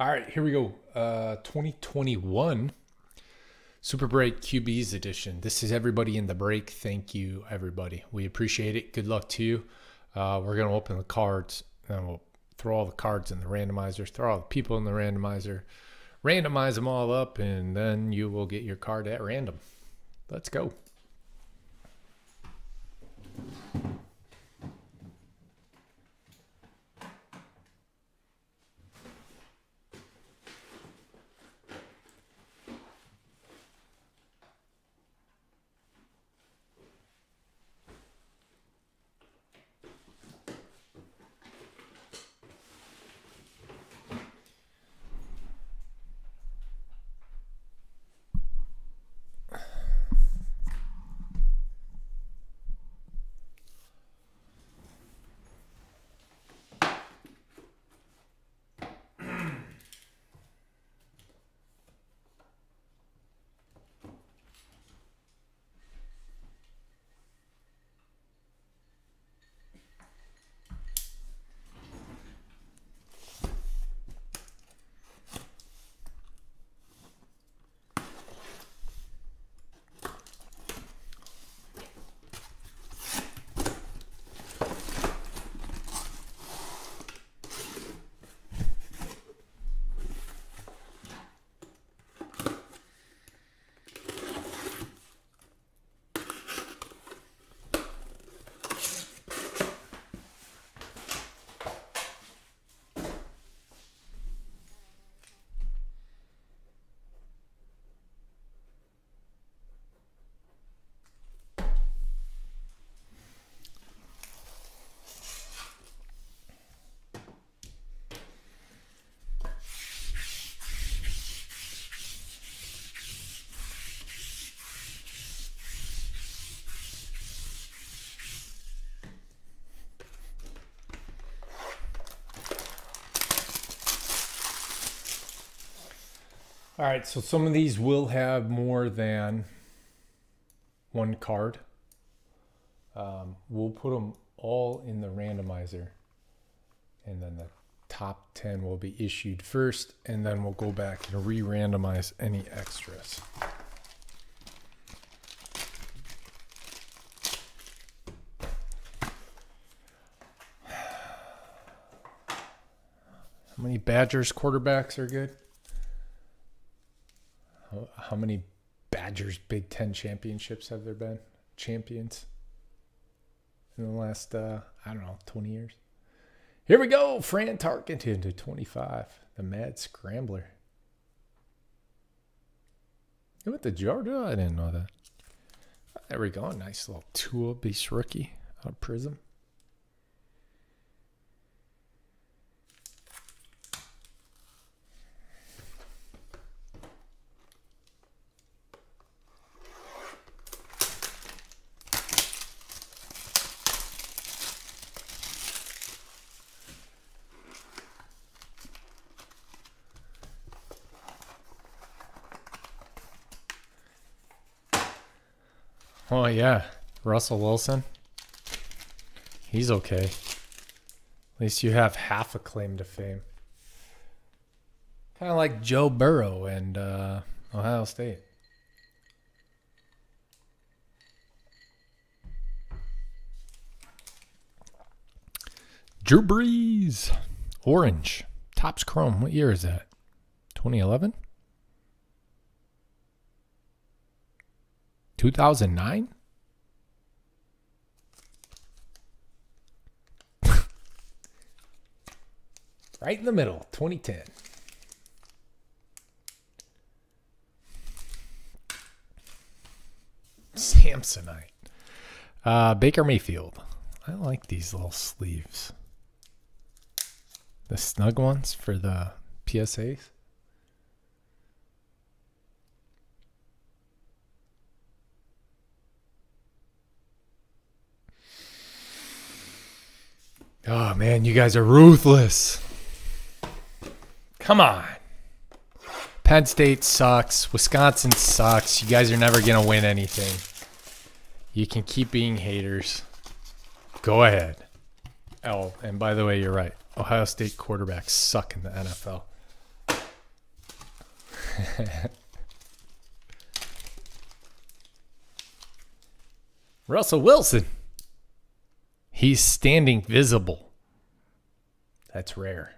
All right, here we go. 2021 Super Break QBs edition. This is everybody in the break. Thank you, everybody. We appreciate it. Good luck to you. We're going to open the cards, and we'll throw all the cards in the randomizer, throw all the people in the randomizer, randomize them all up, and then you will get your card at random. Let's go. All right, so some of these will have more than one card. We'll put them all in the randomizer, and then the top 10 will be issued first, and then we'll go back and re-randomize any extras. How many Badgers quarterbacks are good? How many Badgers Big Ten championships have there been? Champions in the last, I don't know, 20 years? Here we go. Fran Tarkenton to 25. The Mad Scrambler. It went to Georgia. I didn't know that. There we go. Nice little Tua beast rookie out of Prism. Oh, yeah. Russell Wilson. He's okay. At least you have half a claim to fame. Kind of like Joe Burrow and Ohio State. Drew Brees. Orange. Topps Chrome. What year is that? 2011? 2009? Right in the middle, 2010. Samsonite. Baker Mayfield. I like these little sleeves. The snug ones for the PSAs. Oh, man, you guys are ruthless. Come on. Penn State sucks. Wisconsin sucks. You guys are never going to win anything. You can keep being haters. Go ahead. Oh, and by the way, you're right. Ohio State quarterbacks suck in the NFL. Russell Wilson. He's standing visible. That's rare.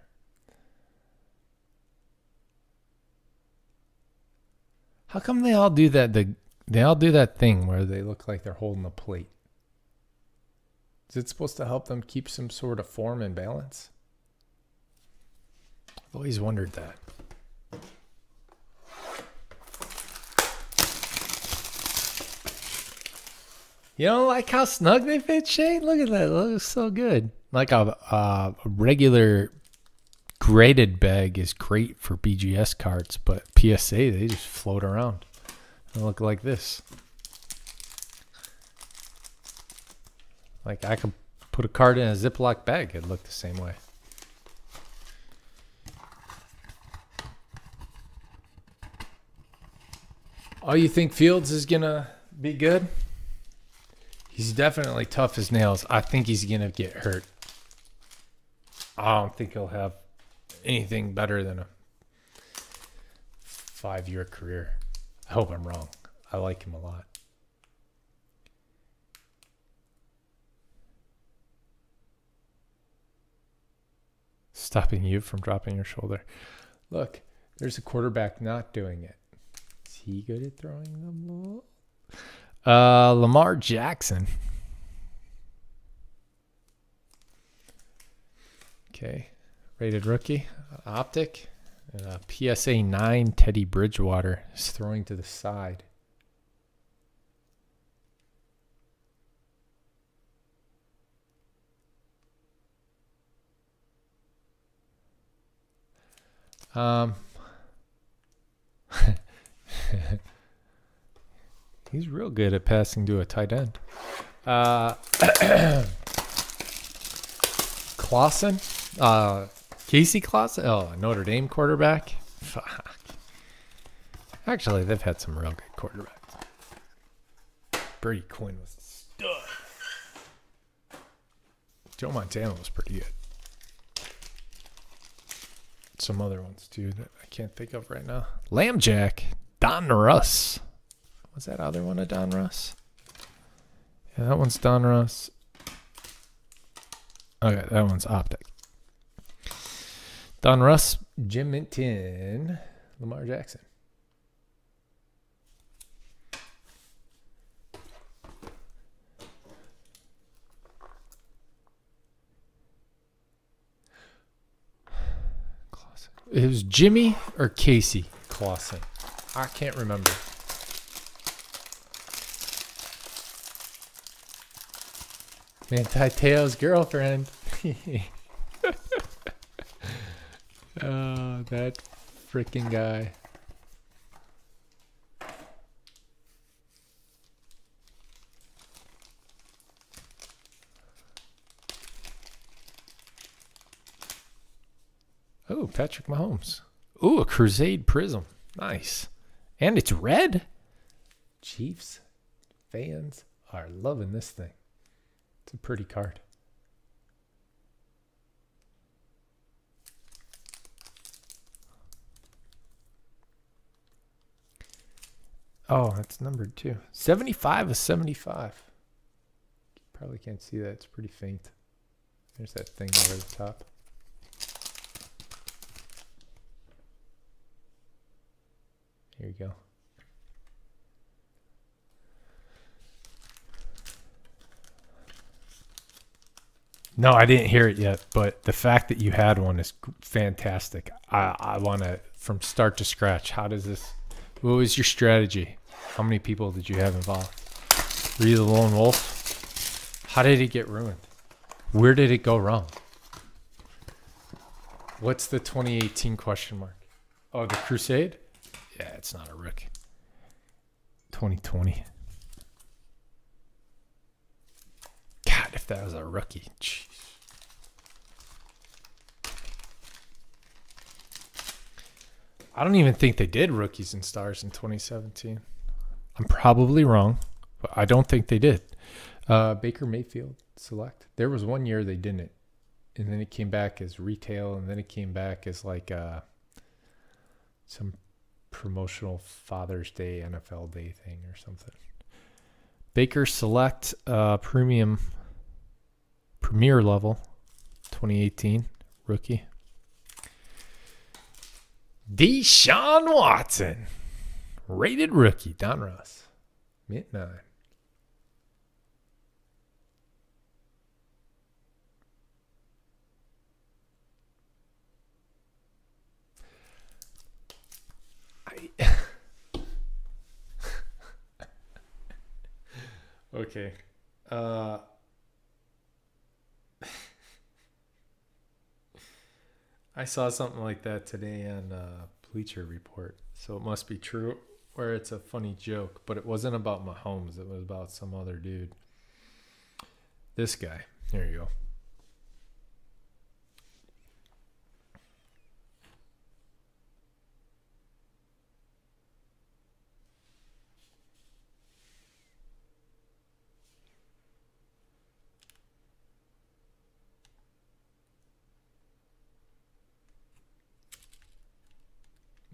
How come they all do that? They all do that thing where they look like they're holding a plate. Is it supposed to help them keep some sort of form and balance? I've always wondered that. You don't like how snug they fit, Shane? Look at that. It looks so good. Like a regular graded bag is great for BGS cards, but PSA, they just float around and look like this. Like I could put a card in a Ziploc bag, it'd look the same way. Oh, you think Fields is gonna be good? He's definitely tough as nails. I think he's gonna get hurt. I don't think he'll have anything better than a 5-year career. I hope I'm wrong. I like him a lot. Stopping you from dropping your shoulder. Look, there's a quarterback not doing it. Is he good at throwing the ball? Lamar Jackson. Okay. Rated rookie. Optic. PSA 9 Teddy Bridgewater is throwing to the side. He's real good at passing to a tight end. Clausen? Casey Clausen? Oh, Notre Dame quarterback? Fuck. Actually, they've had some real good quarterbacks. Brady Quinn was a stud. Joe Montana was pretty good. Some other ones, too, that I can't think of right now. Lambjack. Don Russ. Was that other one a Don Russ? Yeah, that one's Don Russ. Okay, that one's optic. Don Russ, Jim Minton, Lamar Jackson. Clausen. It was Jimmy or Casey Clausen. I can't remember. Manti Teo's girlfriend. Oh, that freaking guy. Oh, Patrick Mahomes. Ooh, a Crusade Prism. Nice. And it's red. Chiefs fans are loving this thing. It's a pretty card. Oh, that's numbered too. 75 of 75. You probably can't see that. It's pretty faint. There's that thing over the top. Here you go. No, I didn't hear it yet, but the fact that you had one is fantastic. I want to, from start to scratch, how does this, what was your strategy? How many people did you have involved? Were you the lone wolf? How did it get ruined? Where did it go wrong? What's the 2018 question mark? Oh, the Crusade? Yeah, it's not a Rick. 2020. If that was a rookie, jeez. I don't even think they did rookies and stars in 2017. I'm probably wrong, but I don't think they did. Baker Mayfield select. There was one year they didn't, and then it came back as retail, and then it came back as like some promotional Father's Day NFL Day thing or something. Baker Select Premier Level 2018 rookie. Deshaun Watson, rated rookie, Don Ross, mint 9. Okay. I saw something like that today on Bleacher Report, so it must be true, or it's a funny joke, but it wasn't about Mahomes. It was about some other dude. This guy. There you go.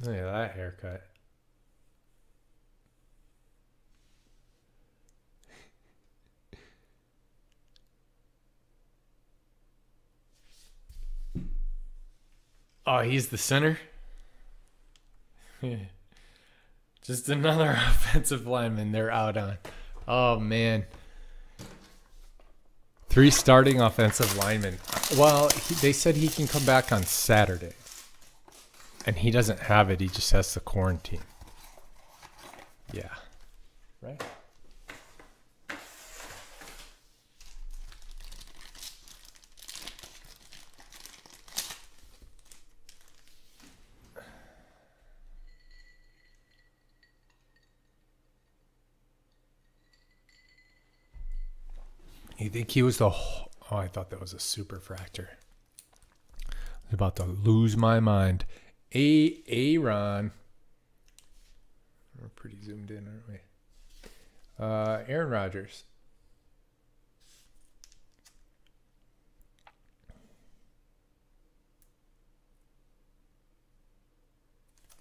Look at that haircut. Oh, he's the center? Just another offensive lineman they're out on. Oh, man. 3 starting offensive linemen. Well, they said he can come back on Saturday. And he doesn't have it. He just has the quarantine. Yeah. Right? You think he was the... Oh, I thought that was a super fracture. I was about to lose my mind. Aaron. We're pretty zoomed in, aren't we? Aaron Rodgers.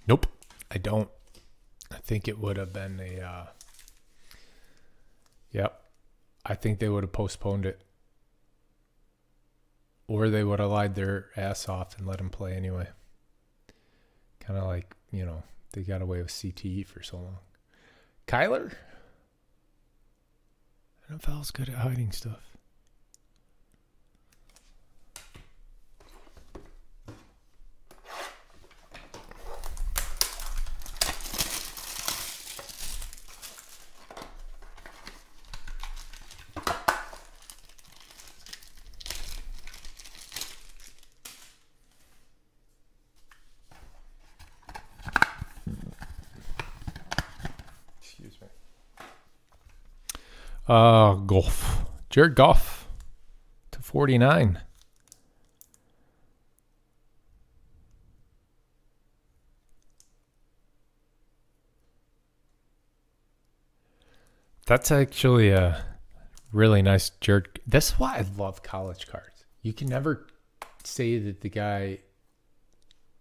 Nope, I don't. I think it would have been a... Yep. I think they would have postponed it. Or they would have lied their ass off and let him play anyway. Kind of like, you know, they got away with CTE for so long. Kyler? NFL's good at hiding stuff. Goff. Jared Goff /49. That's actually a really nice Jared. That's why I love college cards. You can never say that the guy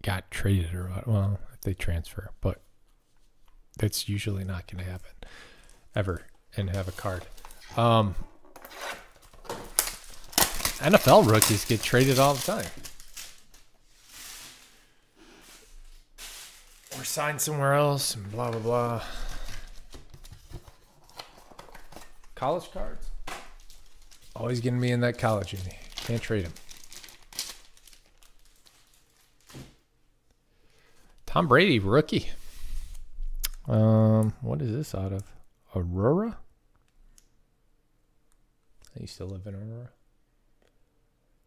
got traded or what. Well, if they transfer, but that's usually not going to happen ever and have a card. NFL rookies get traded all the time. Or signed somewhere else and blah, blah, blah. College cards? Always going to be in that college uni. Can't trade them. Tom Brady, rookie. What is this out of? Aurora? I used to live in Aurora.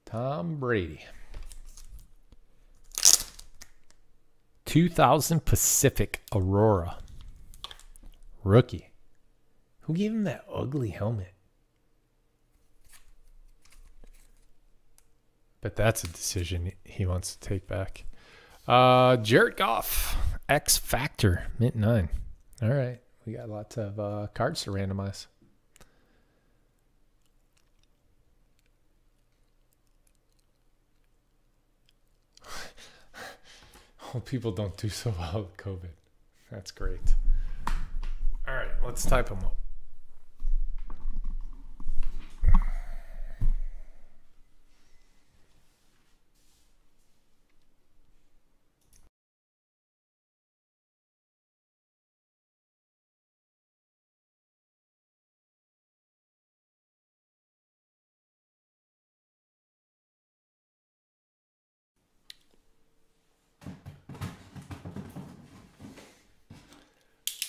Tom Brady. 2000 Pacific Aurora. Rookie. Who gave him that ugly helmet? But that's a decision he wants to take back. Jared Goff. X Factor. Mint 9. All right. We got lots of cards to randomize. People don't do so well with COVID. That's great. All right, let's type them up.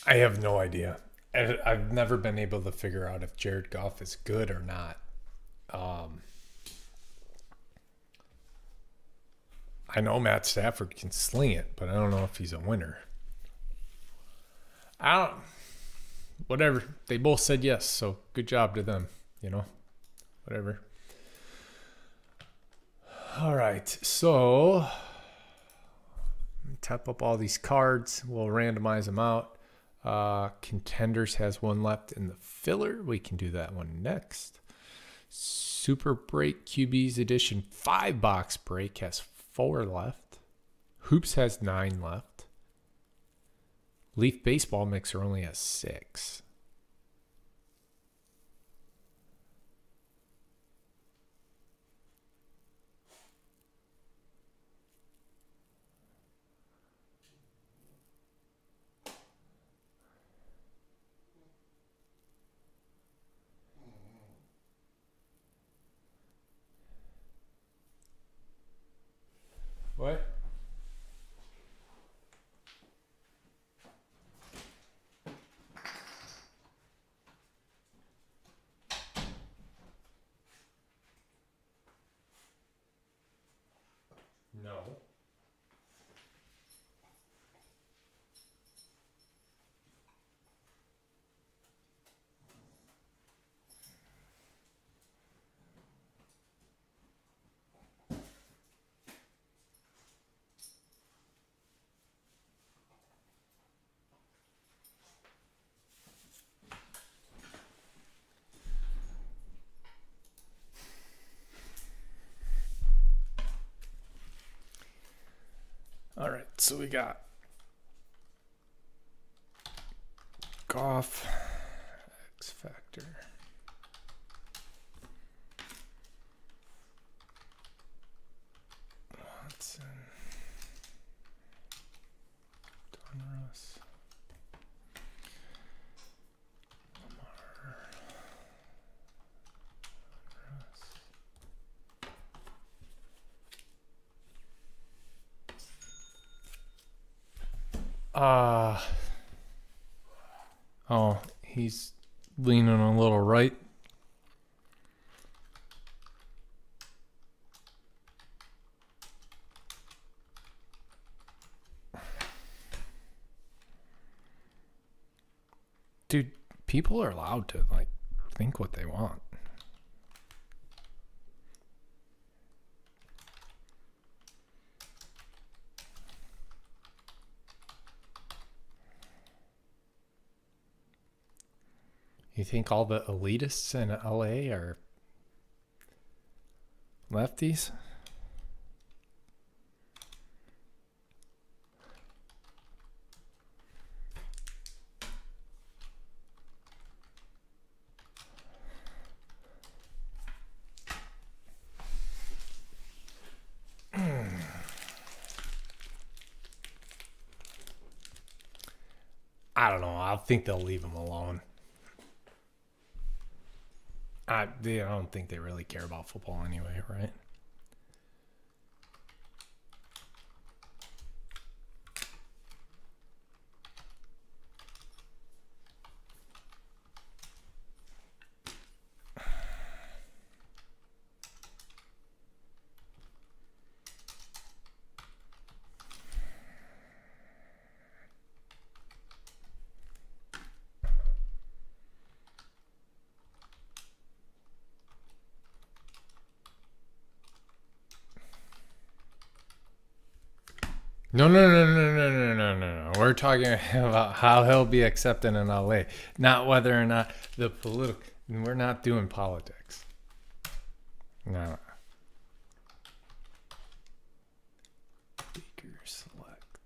I have no idea. I've never been able to figure out if Jared Goff is good or not. I know Matt Stafford can sling it, but I don't know if he's a winner. I don't. Whatever. They both said yes, so good job to them. You know, whatever. All right, so tap up all these cards. We'll randomize them out. Contenders has one left in the filler. We can do that one next. Super Break QB's edition 5-box break has 4 left. Hoops has 9 left. Leaf Baseball Mixer only has 6. What? No. All right, so we got Goff, X Factor. Watson. Donruss. Lamar. Oh, he's leaning a little right. Dude, people are allowed to like think what they want. You think all the elitists in LA are lefties? I don't know. I think they'll leave him alone. I don't think they really care about football anyway, right? No. We're talking about how he'll be accepted in LA, not whether or not the political. We're not doing politics. No. Baker select.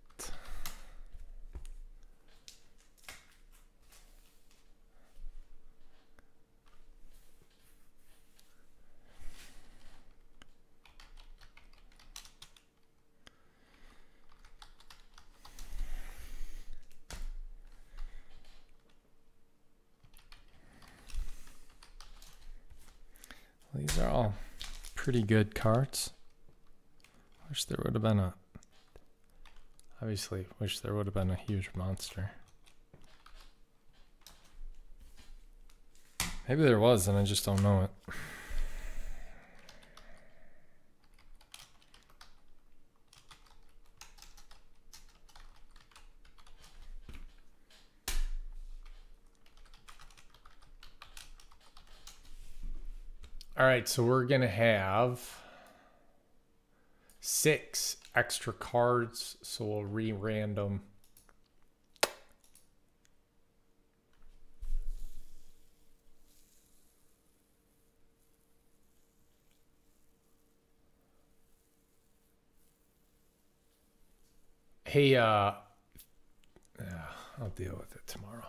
They're all pretty good cards. Wish there would have been a... Obviously, wish there would have been a huge monster. Maybe there was, and I just don't know it. All right, so we're going to have 6 extra cards, so we'll re-random. Hey, I'll deal with it tomorrow.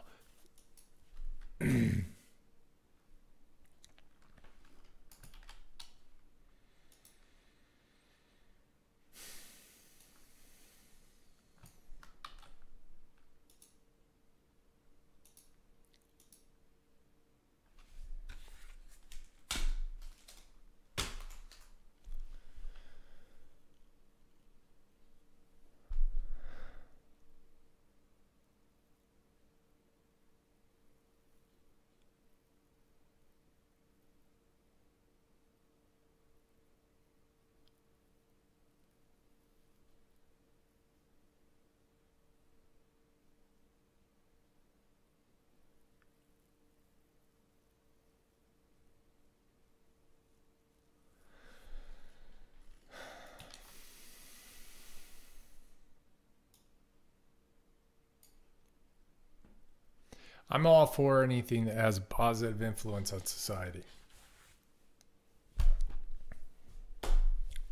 I'm all for anything that has positive influence on society.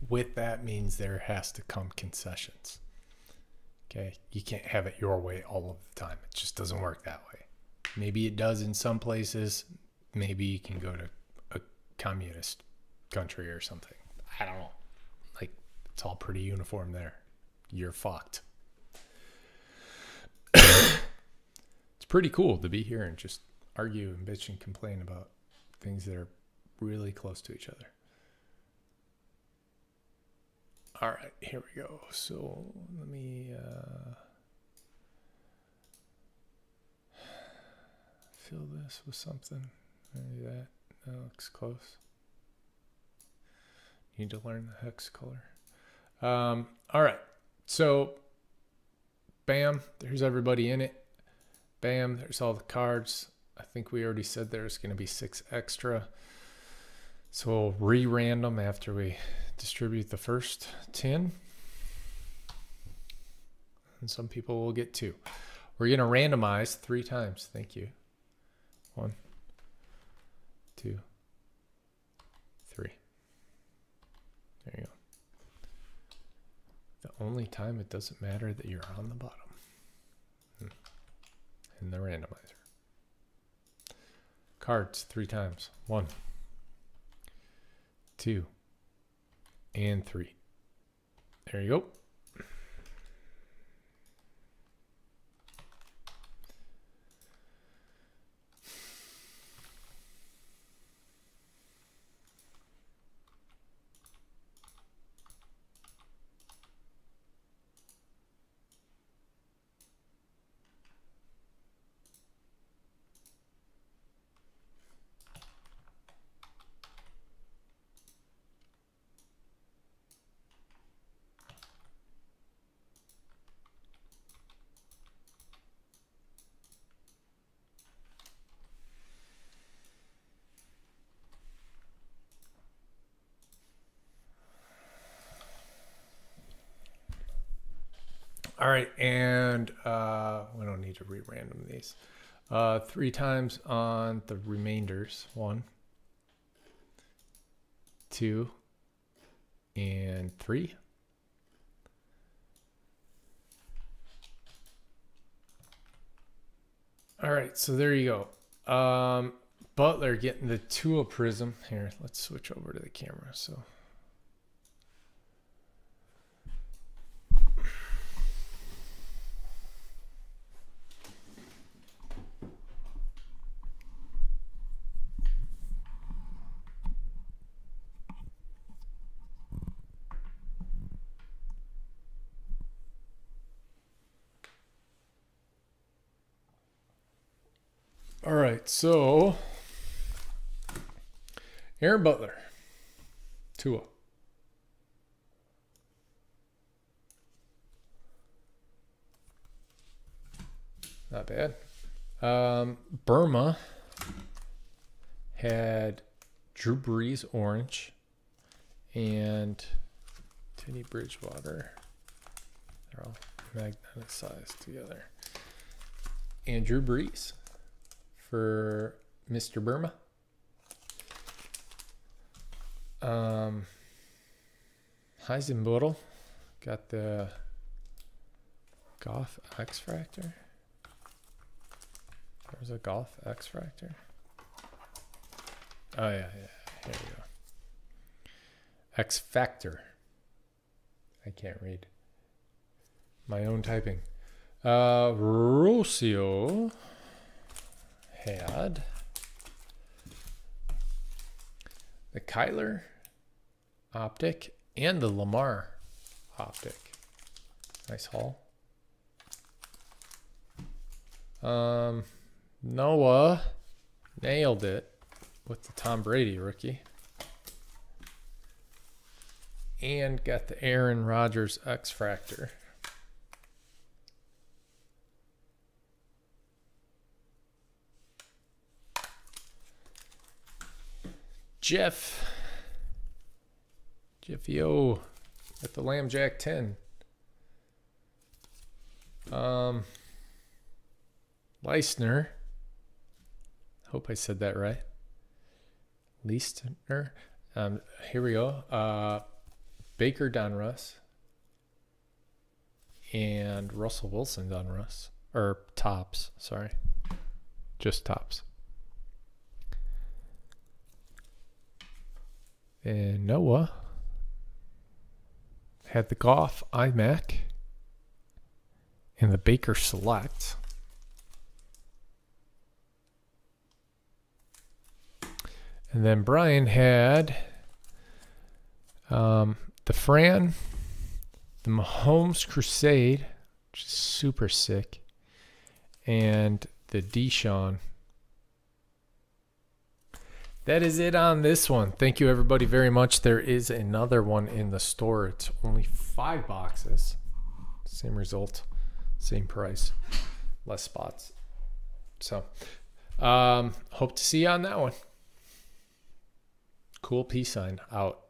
With that means there has to come concessions. Okay, you can't have it your way all of the time. It just doesn't work that way. Maybe it does in some places. Maybe you can go to a communist country or something. I don't know. Like, it's all pretty uniform there. You're fucked. Pretty cool to be here and just argue and bitch and complain about things that are really close to each other. All right, here we go. So let me fill this with something. Maybe that looks close. Need to learn the hex color. All right, so bam, there's everybody in it. Bam, there's all the cards. I think we already said there's going to be 6 extra. So we'll re-random after we distribute the first 10. And some people will get 2. We're going to randomize 3 times. Thank you. 1, 2, 3. There you go. The only time it doesn't matter that you're on the bottom. In the randomizer. Cards 3 times. 1, 2, and 3. There you go. All right, and we don't need to re-random these. 3 times on the remainders. 1, 2, and 3. All right, so there you go. Butler getting the Tua prism. Here, let's switch over to the camera. So. All right, so Aaron Butler, Tua. Not bad. Burma had Drew Brees orange and Teddy Bridgewater. They're all magnetic sized together. And Drew Brees for Mr. Burma. Heisenbottle got the Goff X Factor. There's a Goff X Factor. Oh, yeah, yeah. Here we go. X Factor. I can't read my own typing. Rossio had the Kyler optic and the Lamar optic. Nice haul. Noah nailed it with the Tom Brady rookie and got the Aaron Rodgers X Factor. Jeff Yo at the Lamb Jack 10. Leisner. Hope I said that right. Leisner. Here we go. Baker Don Russ. And Russell Wilson Don Russ. Or tops, sorry. Just tops. And Noah had the Goff iMac and the Baker Select. And then Brian had the Fran, the Mahomes Crusade, which is super sick, and the Deshaun. That is it on this one. Thank you everybody very much. There is another one in the store. It's only 5 boxes. Same result, same price, less spots. So hope to see you on that one. Cool peace sign out.